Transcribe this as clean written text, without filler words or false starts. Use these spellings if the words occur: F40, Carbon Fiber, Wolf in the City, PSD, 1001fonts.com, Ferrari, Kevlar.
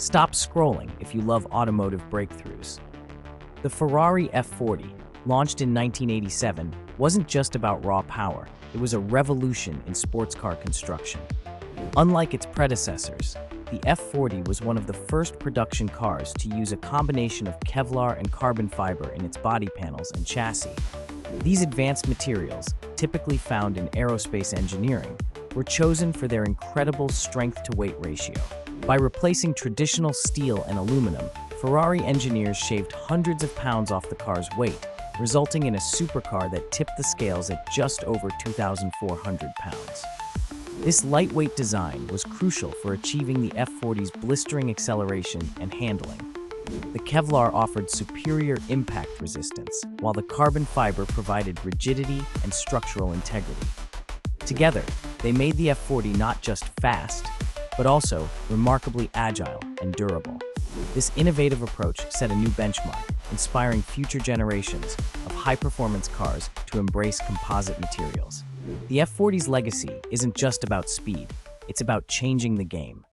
Stop scrolling if you love automotive breakthroughs. The Ferrari F40, launched in 1987, wasn't just about raw power, it was a revolution in sports car construction. Unlike its predecessors, the F40 was one of the first production cars to use a combination of Kevlar and carbon fiber in its body panels and chassis. These advanced materials, typically found in aerospace engineering, were chosen for their incredible strength-to-weight ratio. By replacing traditional steel and aluminum, Ferrari engineers shaved hundreds of pounds off the car's weight, resulting in a supercar that tipped the scales at just over 2,400 pounds. This lightweight design was crucial for achieving the F40's blistering acceleration and handling. The Kevlar offered superior impact resistance, while the carbon fiber provided rigidity and structural integrity. Together, they made the F40 not just fast, but also remarkably agile and durable. This innovative approach set a new benchmark, inspiring future generations of high-performance cars to embrace composite materials. The F40's legacy isn't just about speed, it's about changing the game.